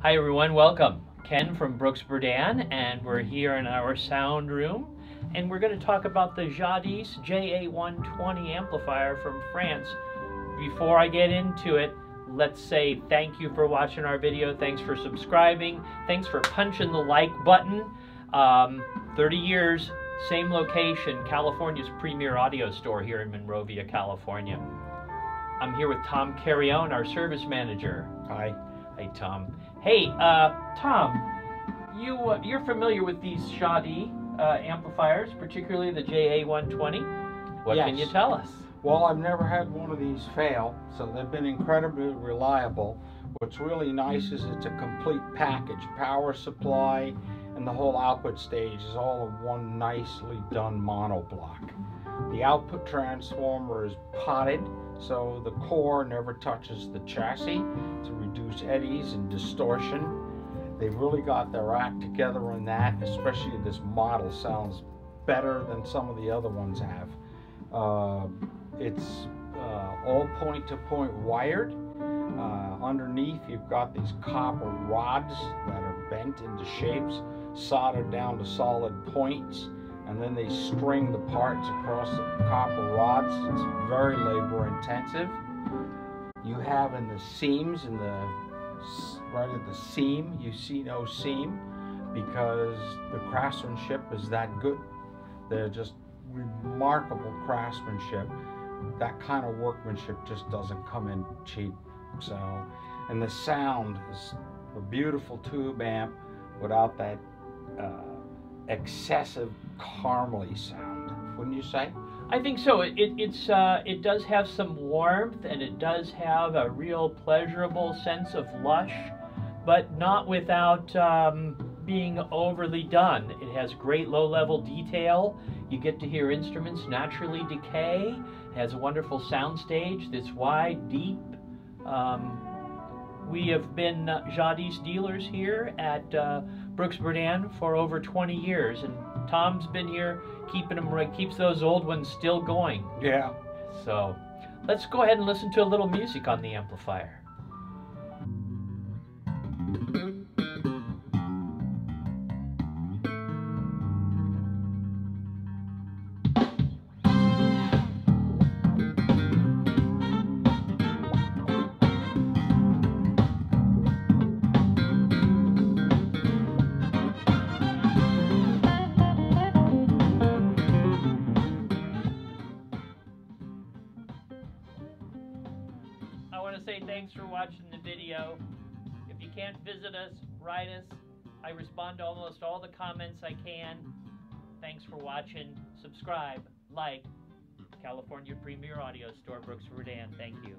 Hi everyone, welcome. Ken from Brooks Berdan, and we're here in our sound room, and we're going to talk about the Jadis JA120 amplifier from France. Before I get into it, let's say thank you for watching our video, thanks for subscribing, thanks for punching the like button. 30 years, same location, California's premier audio store here in Monrovia, California. I'm here with Tom Carrion, our service manager. Hi. Hey Tom. Hey, Tom, you're familiar with these Jadis amplifiers, particularly the JA120. What can you tell us? Well, I've never had one of these fail, so they've been incredibly reliable. What's really nice is it's a complete package. Power supply and the whole output stage is all in one nicely done monoblock. The output transformer is potted, so the core never touches the chassis to reduce eddies and distortion. They really got their act together on that, especially this model sounds better than some of the other ones have. It's all point-to-point wired. Underneath you've got these copper rods that are bent into shapes, soldered down to solid points, and then they string the parts across the copper rods. It's very labor intensive. You have in the seams, right at the seam, you see no seam because the craftsmanship is that good. They're just remarkable craftsmanship. That kind of workmanship just doesn't come in cheap. So, and the sound is a beautiful tube amp without that excessive caramely sound, wouldn't you say? I think so. It does have some warmth, and it does have a real pleasurable sense of lush, but not without being overly done. It has great low-level detail. You get to hear instruments naturally decay. It has a wonderful soundstage that's wide, deep. We have been Jadis dealers here at Brooks Berdan for over 20 years, and Tom's been here keeping them right, keeps those old ones still going. Yeah. So let's go ahead and listen to a little music on the amplifier. Say thanks for watching the video. If you can't visit us, write us. I respond to almost all the comments I can. Thanks for watching. Subscribe, like. California Premier Audio Store, Brooks Berdan. Thank you.